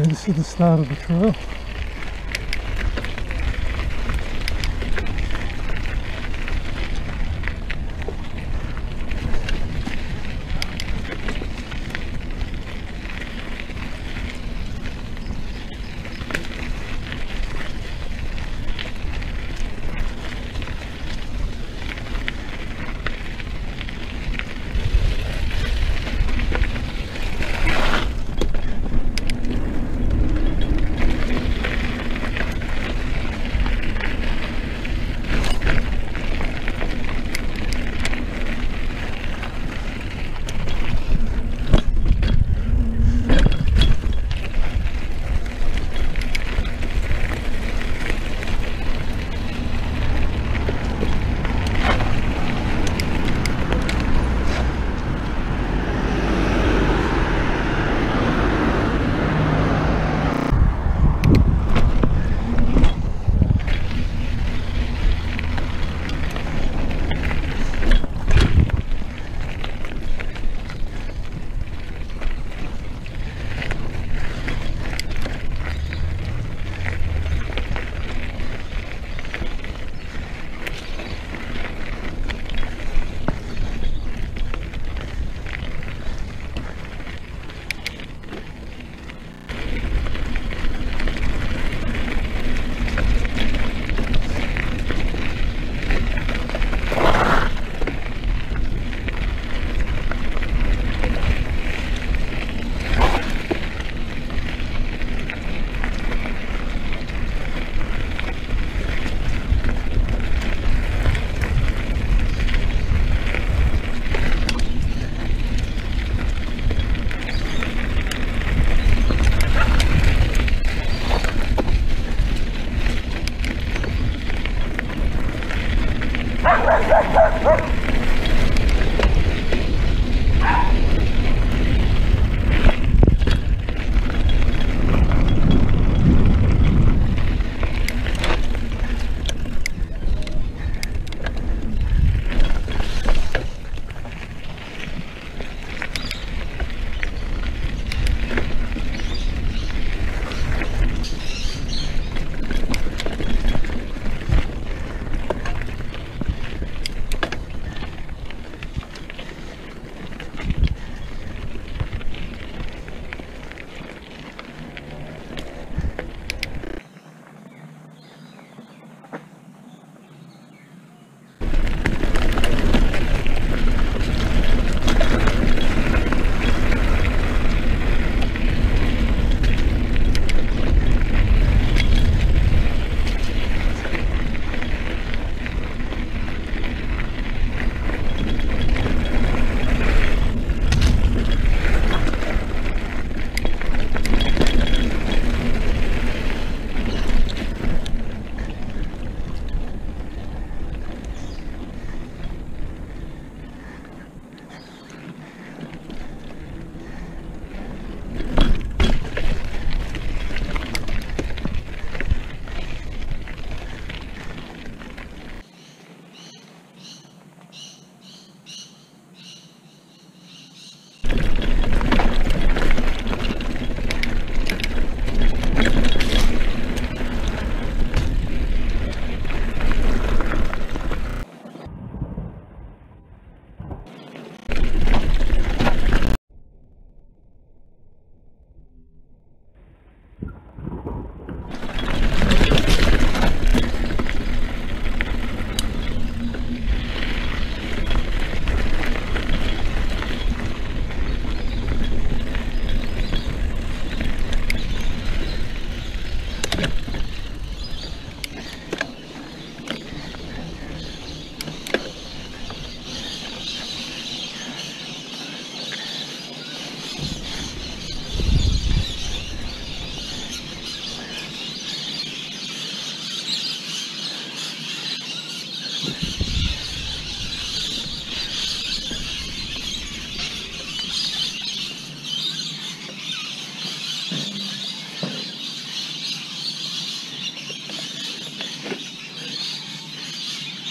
Anyway, this is the start of the trail.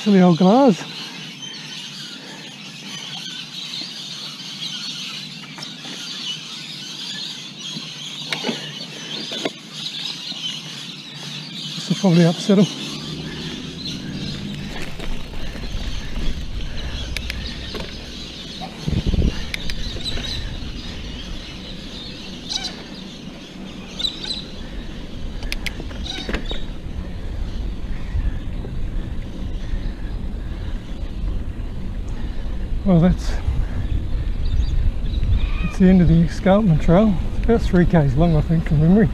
The old glass. probably upset him. Well, that's the end of the escarpment trail. It's about 3 k's long, I think, from memory.